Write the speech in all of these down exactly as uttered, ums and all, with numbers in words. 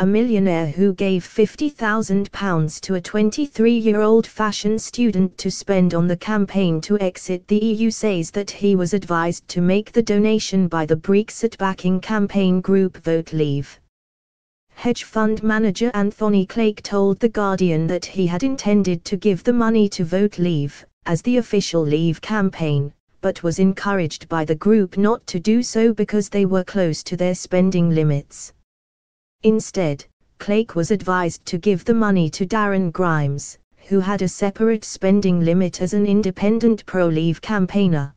a millionaire who gave fifty thousand pounds to a twenty-three-year-old fashion student to spend on the campaign to exit the E U, says that he was advised to make the donation by the Brexit-backing campaign group Vote Leave. Hedge fund manager Anthony Clake told The Guardian that he had intended to give the money to Vote Leave, as the official Leave campaign, but was encouraged by the group not to do so because they were close to their spending limits. Instead, Clake was advised to give the money to Darren Grimes, who had a separate spending limit as an independent pro-Leave campaigner.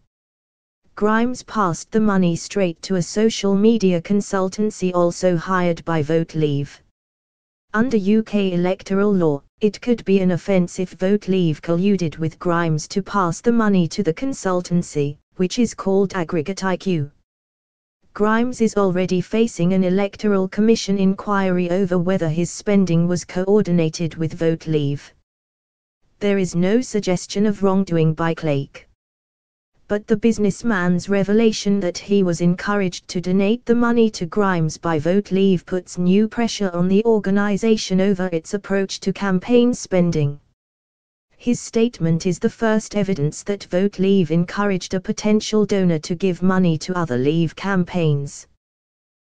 Grimes passed the money straight to a social media consultancy also hired by Vote Leave. Under U K electoral law, it could be an offence if Vote Leave colluded with Grimes to pass the money to the consultancy, which is called Aggregate I Q. Grimes is already facing an Electoral Commission inquiry over whether his spending was coordinated with Vote Leave. There is no suggestion of wrongdoing by Clake. But the businessman's revelation that he was encouraged to donate the money to Grimes by Vote Leave puts new pressure on the organisation over its approach to campaign spending. His statement is the first evidence that Vote Leave encouraged a potential donor to give money to other Leave campaigns.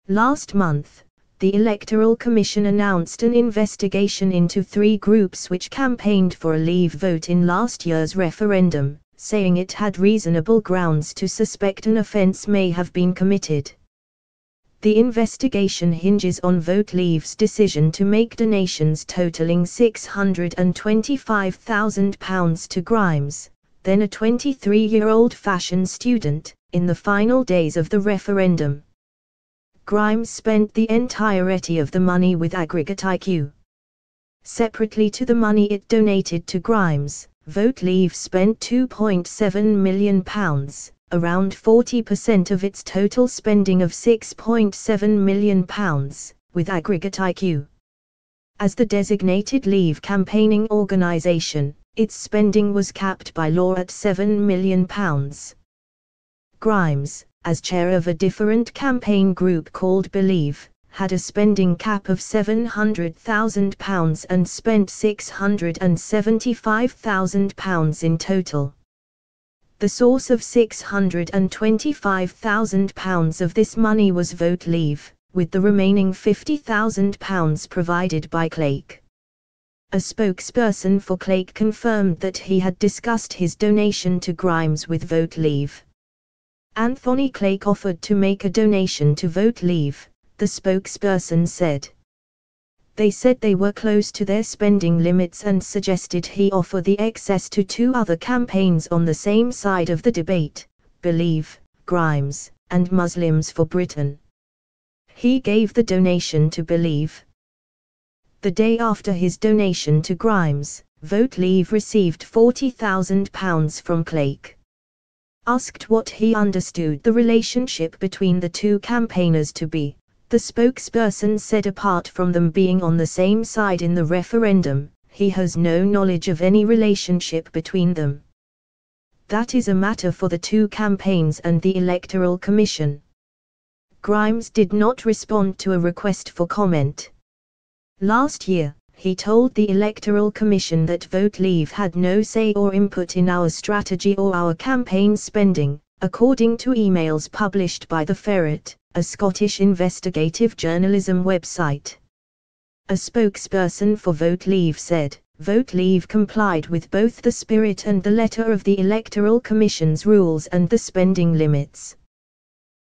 Last month, the Electoral Commission announced an investigation into three groups which campaigned for a Leave vote in last year's referendum, saying it had reasonable grounds to suspect an offence may have been committed. The investigation hinges on Vote Leave's decision to make donations totaling six hundred twenty-five thousand pounds to Grimes, then a twenty-three-year-old fashion student, in the final days of the referendum. Grimes spent the entirety of the money with Aggregate I Q. Separately to the money it donated to Grimes, Vote Leave spent two point seven million pounds, around forty percent of its total spending of six point seven million pounds, with Aggregate I Q. As the designated Leave campaigning organisation, its spending was capped by law at seven million pounds. Grimes, as chair of a different campaign group called Believe, had a spending cap of seven hundred thousand pounds and spent six hundred seventy-five thousand pounds in total. The source of six hundred twenty-five thousand pounds of this money was Vote Leave, with the remaining fifty thousand pounds provided by Clake. A spokesperson for Clake confirmed that he had discussed his donation to Grimes with Vote Leave. Anthony Clake offered to make a donation to Vote Leave, the spokesperson said. They said they were close to their spending limits and suggested he offer the excess to two other campaigns on the same side of the debate, Believe, Grimes, and Muslims for Britain. He gave the donation to Believe. The day after his donation to Grimes, Vote Leave received forty thousand pounds from Clake. Asked what he understood the relationship between the two campaigners to be, the spokesperson said apart from them being on the same side in the referendum, he has no knowledge of any relationship between them. That is a matter for the two campaigns and the Electoral Commission. Grimes did not respond to a request for comment. Last year, he told the Electoral Commission that Vote Leave had no say or input in our strategy or our campaign spending, according to emails published by The Ferret, a Scottish investigative journalism website. A spokesperson for Vote Leave said, Vote Leave complied with both the spirit and the letter of the Electoral Commission's rules and the spending limits.